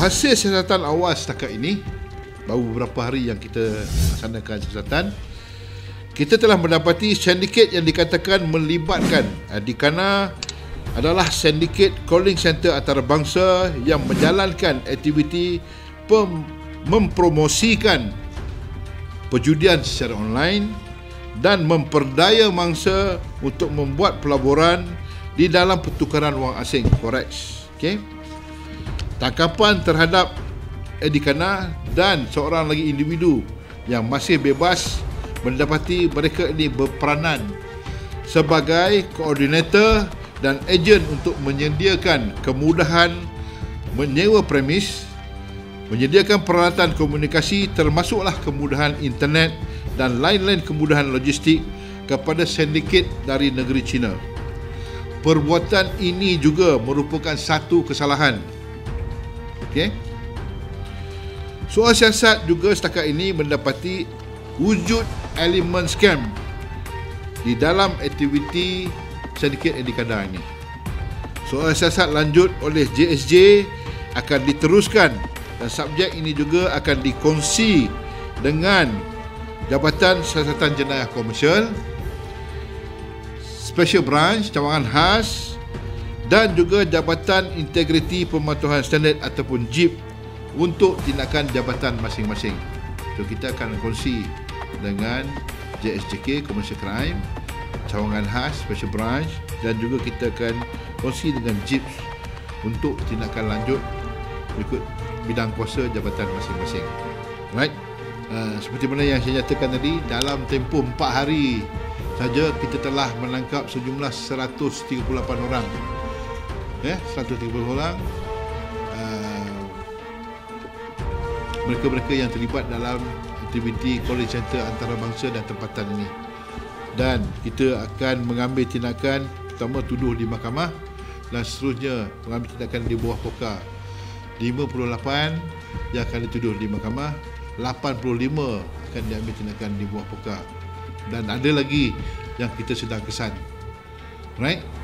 hasil siasatan awal setakat ini, baru beberapa hari yang kita laksanakan siasatan, kita telah mendapati sindiket yang dikatakan melibatkan Addy Kana adalah sindiket calling center antarabangsa yang menjalankan aktiviti mempromosikan perjudian secara online dan memperdaya mangsa untuk membuat pelaburan di dalam pertukaran wang asing forex. Okey. Tangkapan terhadap Addy Kana dan seorang lagi individu yang masih bebas mendapati mereka ini berperanan sebagai koordinator dan ejen untuk menyediakan kemudahan menyewa premis, menyediakan peralatan komunikasi termasuklah kemudahan internet dan lain-lain kemudahan logistik kepada sindiket dari negeri China. Perbuatan ini juga merupakan satu kesalahan. Okey. Soal siasat juga setakat ini mendapati wujud elemen scam di dalam aktiviti sindiket Addy Kana ini. Soal siasat lanjut oleh JSJ akan diteruskan dan subjek ini juga akan dikongsi dengan Jabatan Siasatan Jenayah Komersial, Special Branch, Cawangan Khas dan juga Jabatan Integriti Pematuhan Standard ataupun JIP untuk tindakan jabatan masing-masing. So, kita akan kongsi dengan JSJK, Commercial Crime, Cawangan Khas, Special Branch dan juga kita akan kongsi dengan JIP untuk tindakan lanjut berikut bidang kuasa jabatan masing-masing. Right? Seperti mana yang saya nyatakan tadi, dalam tempoh 4 hari saja kita telah menangkap sejumlah 138 orang. 130 orang. Mereka-mereka yang terlibat dalam aktiviti call center antarabangsa dan tempatan ini. Dan kita akan mengambil tindakan pertama tuduh di mahkamah dan seterusnya mengambil tindakan di bawah poka. 58 yang akan dituduh di mahkamah, 85 akan diambil tindakan di bawah poka dan ada lagi yang kita sedang kesan. Right?